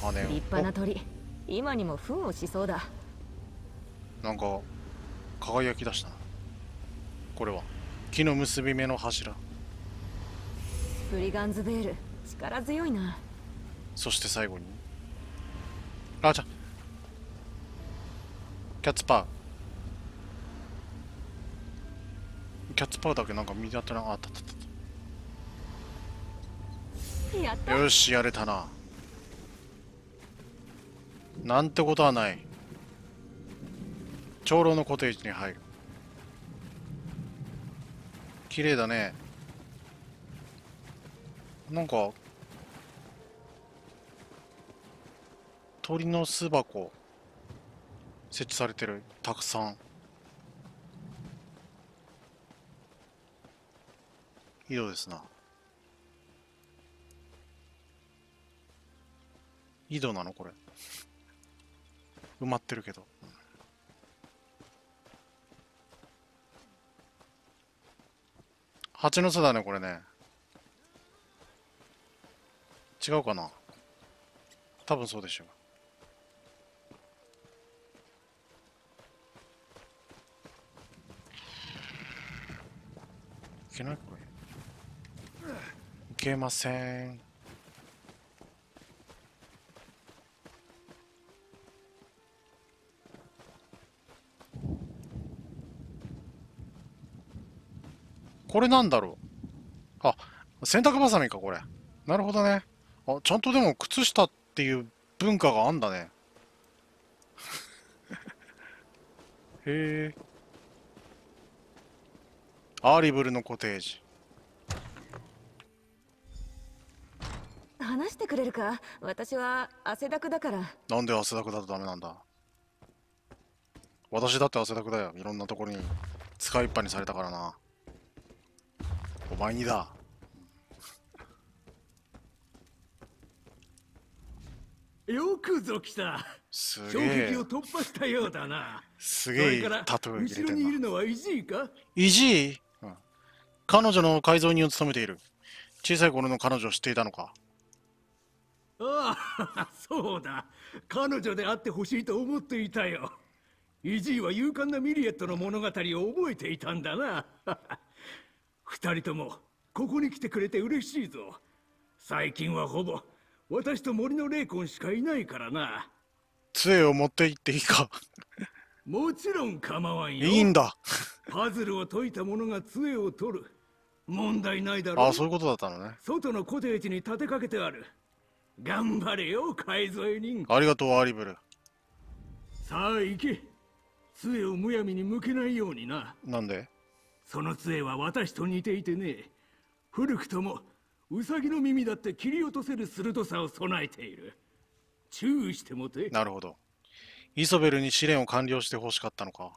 羽を。立派な鳥。今にも糞をしそうだ。なんか輝き出したな。これは木の結び目の柱。スプリガンズベール力強いな。そして最後にあーちゃんキャッツパー。キャッツパーだけなんか見当たらなかった。やったよしやれたな。なんてことはない。長老のコテージに入る。綺麗だね。なんか鳥の巣箱設置されてる。たくさんいい色ですな。井戸なのこれ埋まってるけど。蜂の巣だねこれね。違うかな。多分そうでしょう。いけないこれ。いけません。これなんだろう。あ、洗濯ばさみかこれ。なるほどね。あ、ちゃんとでも靴下っていう文化があんだねへえ。アーリブルのコテージ。話してくれるか。私は汗だくだから。なんで汗だくだとダメなんだ。私だって汗だくだよ。いろんなところに使いっぱにされたからな。お前にだよくぞ来た。すげえ衝撃を突破したようだな。すげえタトゥー入れてんな。後ろにいるのはイジーか。イジー？彼女の改造人を務めている。小さい頃の彼女を知っていたのか。ああ、そうだ。彼女であってほしいと思っていたよ。イジーは勇敢なミリエットの物語を覚えていたんだな。二人ともここに来てくれて嬉しいぞ。最近はほぼ私と森の霊魂しかいないからな。杖を持って行っていいかもちろん構わんよ。いいんだパズルを解いた者が杖を取る。問題ないだろう。ああそういうことだったのね。外のコテージに立てかけてある。頑張れよ海賊人。ありがとうアリブル。さあ行け。杖をむやみに向けないようにな。なんで？その杖は私と似ていてね、古くともウサギの耳だって切り落とせる鋭さを備えている。注意してもて。なるほど。イソベルに試練を完了してほしかったのか。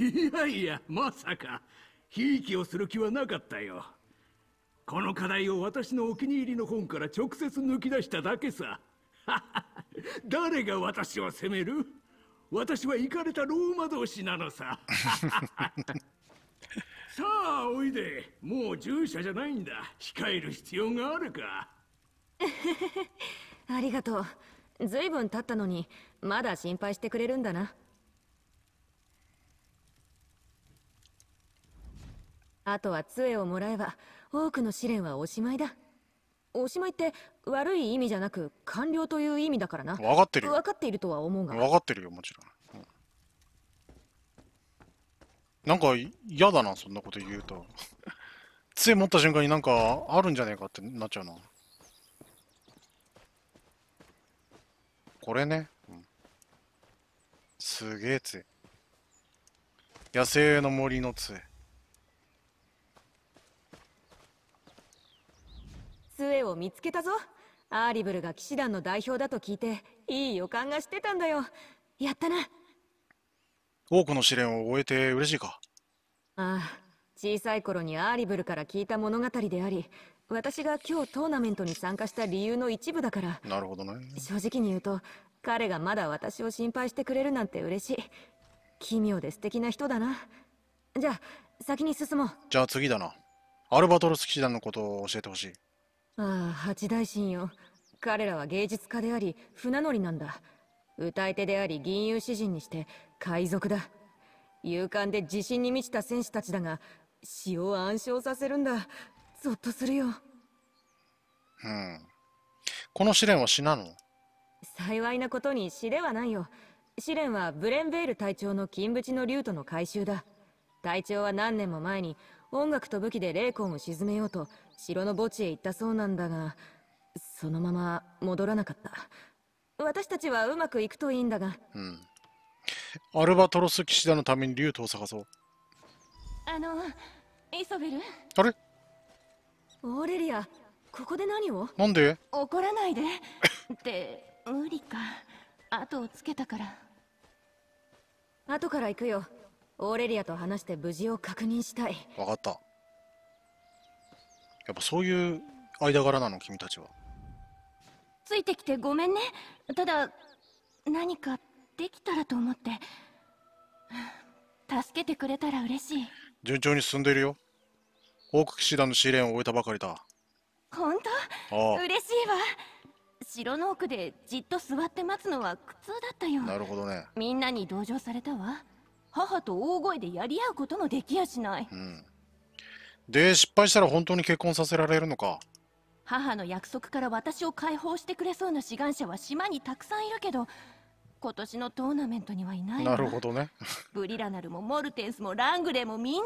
いやいや、まさかひいきをする気はなかったよ。この課題を私のお気に入りの本から直接抜き出しただけさ誰が私を責める。私はイカれたローマ同士なのささあおいで、もう従者じゃないんだ。控える必要があるか。ありがとう。ずいぶん経ったのにまだ心配してくれるんだな。あとは杖をもらえば多くの試練はおしまいだ。おしまいって悪い意味じゃなく完了という意味だからな。分かってるよ。分かっているとは思うが。分かってるよ、もちろん。なんか嫌だな、そんなこと言うと。杖持った瞬間になんかあるんじゃねえかってなっちゃうな。これね、うん、すげえ杖。野生の森の杖。杖を見つけたぞ。アーリブルが騎士団の代表だと聞いていい予感がしてたんだよ。やったな。多くの試練を終えて嬉しいか。ああ、小さい頃にアーリブルから聞いた物語であり、私が今日トーナメントに参加した理由の一部だから。なるほどね。正直に言うと彼がまだ私を心配してくれるなんて嬉しい。奇妙で素敵な人だな。じゃあ先に進もう。じゃあ次だな。アルバトロス騎士団のことを教えてほしい。ああ、八大神よ。彼らは芸術家であり船乗りなんだ。歌い手であり吟遊詩人にして海賊だ。勇敢で自信に満ちた戦士たちだが、詩を暗唱させるんだ。ゾッとするよ。うん。この試練は詩なの？幸いなことに詩ではないよ。試練はブレンベール隊長の金縁の竜との回収だ。隊長は何年も前に音楽と武器で霊魂を鎮めようと城の墓地へ行ったそうなんだが、そのまま戻らなかった。私たちはうまくいくといいんだが。うん。アルバトロス騎士団のために竜とを探そう。イソベル？あれ？オーレリア、ここで何を？なんで？怒らないで。って、無理か。後をつけたから。後から行くよ。オーレリアと話して無事を確認したい。わかった。やっぱそういう間柄なの、君たちは。ついてきてごめんね。ただ、何かできたらと思って。助けてくれたら嬉しい。順調に進んでいるよ。オーク騎士団の試練を終えたばかりだ。本当？ああ、嬉しいわ。城の奥でじっと座って待つのは苦痛だったよ。なるほどね。みんなに同情されたわ。母と大声でやり合うこともできやしない。うん。で、失敗したら本当に結婚させられるのか。母の約束から私を解放してくれそうな志願者は島にたくさんいるけど、今年のトーナメントにはいない。なるほどね。ブリラナルもモルテンスもラングレーもみんな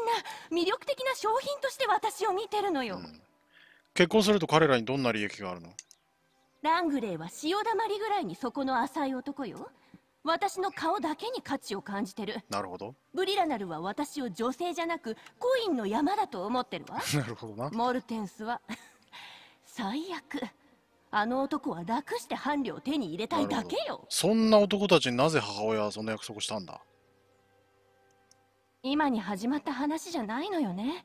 魅力的な商品として私を見てるのよ。うん、結婚すると彼らにどんな利益があるの？ラングレーは潮だまりぐらいにそこの浅い男よ。私の顔だけに価値を感じてる。なるほど。ブリラナルは私を女性じゃなくコインの山だと思ってるわ。なるほどな。モルテンスは最悪。あの男は楽して伴侶を手に入れたいだけよ。そんな男たちになぜ母親はそんな約束したんだ？今に始まった話じゃないのよね。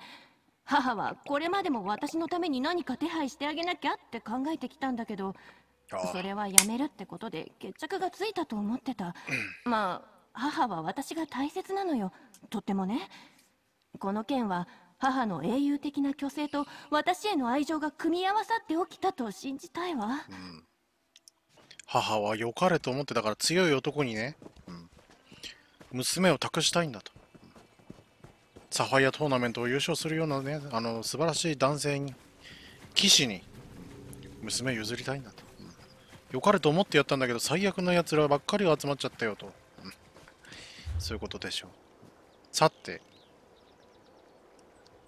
母はこれまでも私のために何か手配してあげなきゃって考えてきたんだけど、それはやめるってことで決着がついたと思ってた。まあ母は私が大切なのよ、とってもね。この件は母の英雄的な虚勢と私への愛情が組み合わさって起きたと信じたいわ。うん、母は良かれと思ってたから強い男にね、うん、娘を託したいんだと。サファイアトーナメントを優勝するようなね、素晴らしい男性に、騎士に娘を譲りたいんだと。うん、良かれと思ってやったんだけど最悪なやつらばっかりが集まっちゃったよと。うん、そういうことでしょう。さて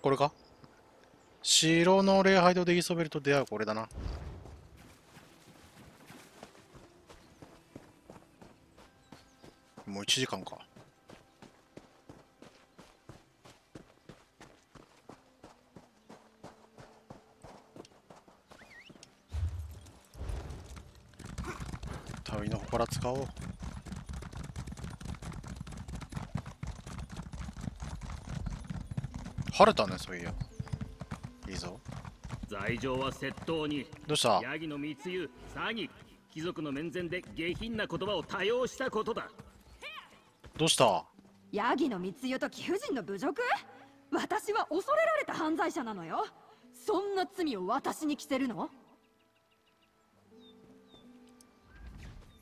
これか？城の礼拝堂でイソベルと出会う。これだな。もう1時間か。旅の祠使おう。晴れたね、そういや。いいぞ。罪状は窃盗に。どうした？ヤギの密輸、詐欺、貴族の面前で下品な言葉を多用したことだ。どうした？ヤギの密輸と貴婦人の侮辱？私は恐れられた犯罪者なのよ。そんな罪を私に着せるの？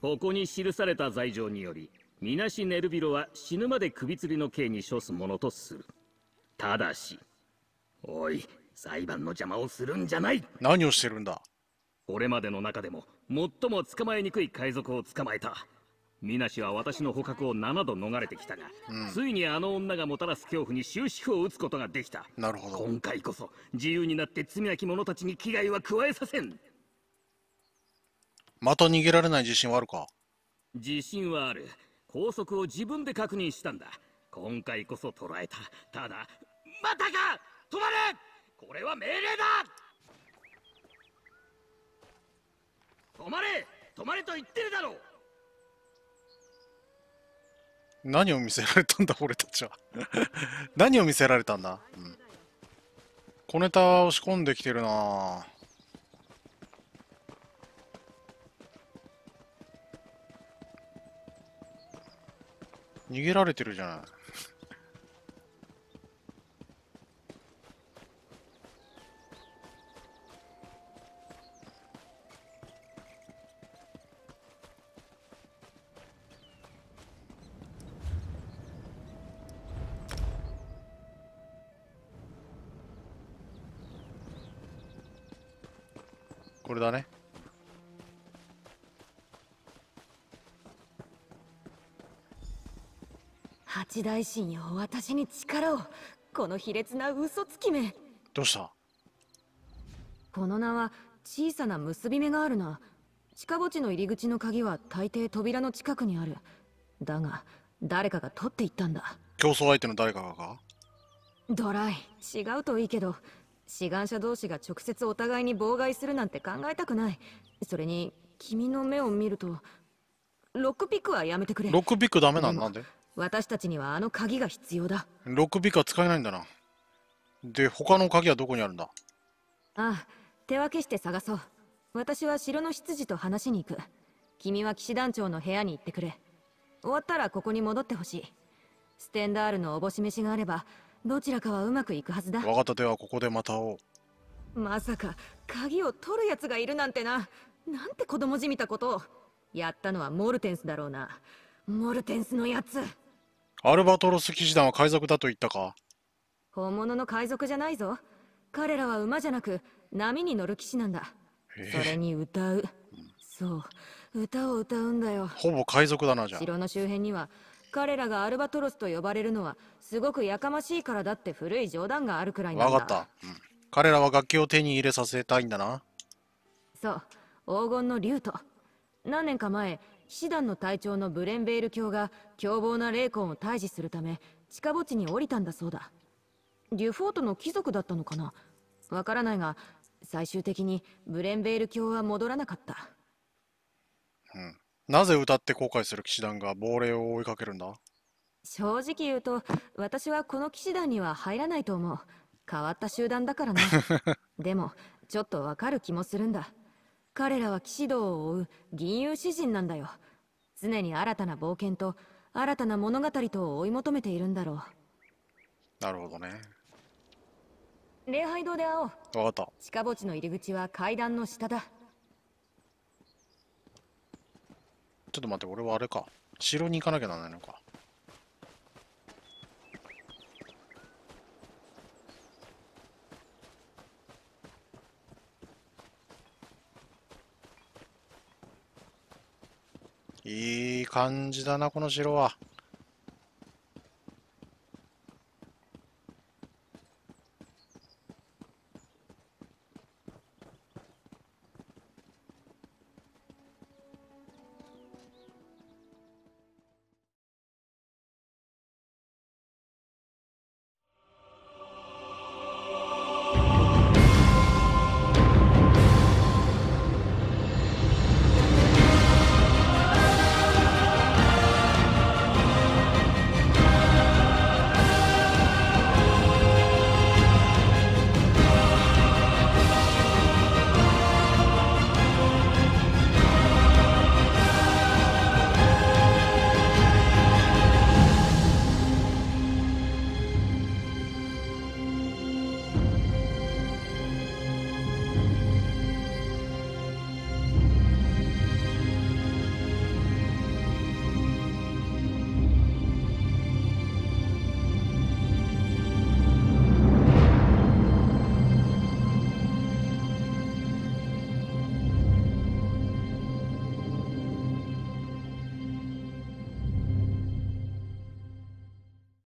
ここに記された罪状により、みなしネルビロは死ぬまで首吊りの刑に処すものとする。ただし、おい、裁判の邪魔をするんじゃない。何をしてるんだ。これまでの中でも最も捕まえにくい海賊を捕まえた。みなしは私の捕獲を7度逃れてきたが、ついにあの女がもたらす恐怖に終止符を打つことができた。なるほど。今回こそ自由になって罪なき者たちに危害は加えさせん。また逃げられない自信はあるか。自信はある。拘束を自分で確認したんだ。今回こそ捕らえた。ただ、またか。止まれ。これは命令だ。止まれ。止まれと言ってるだろう。何を見せられたんだ俺たちは何を見せられたんだ、小ネタを仕込んできてるな。逃げられてるじゃないこれだね。八大神よ、私に力を。この卑劣な嘘つきめ。どうした？この名は小さな結び目があるな。地下墓地の入り口の鍵は大抵扉の近くにある。だが誰かが取っていったんだ。競争相手の誰かが？ドライ。違うといいけど。志願者同士が直接お互いに妨害するなんて考えたくない。それに君の目を見ると、ロックピックはやめてくれ。ロックピックダメなんだ。なんで？私たちにはあの鍵が必要だ。ロックピックは使えないんだな。で、他の鍵はどこにあるんだ。ああ、手分けして探そう。私は城の執事と話しに行く。君は騎士団長の部屋に行ってくれ。終わったらここに戻ってほしい。ステンダールのおぼし飯があればどちらかはうまくいくはずだ。わかった。ではここでまた会おう。まさか鍵を取るやつがいるなんてな。なんて子供じみたことをやったのはモルテンスだろうな。モルテンスのやつ。アルバトロス騎士団は海賊だと言ったか。本物の海賊じゃないぞ。彼らは馬じゃなく波に乗る騎士なんだ。それに歌う。そう、歌を歌うんだよ。ほぼ海賊だな。じゃあ城の周辺には彼らがアルバトロスと呼ばれるのはすごくやかましいからだって古い冗談があるくらいなんだ。分かった、彼らは楽器を手に入れさせたいんだな。そう、黄金の竜と。何年か前、騎士団の隊長のブレンベール卿が凶暴な霊魂を退治するため地下墓地に降りたんだそうだ。デュフォートの貴族だったのかな、わからないが、最終的にブレンベール卿は戻らなかった。なぜ歌って後悔する騎士団が亡霊を追いかけるんだ。正直言うと、私はこの騎士団には入らないと思う。変わった集団だからねでも、ちょっとわかる気もするんだ。彼らは騎士道を追う吟遊詩人なんだよ。常に新たな冒険と新たな物語と追い求めているんだろう。なるほどね。礼拝堂で会おう。わかった。地下墓地の入り口は階段の下だ。ちょっと待って、俺はあれか、城に行かなきゃならないのか。いい感じだなこの城は。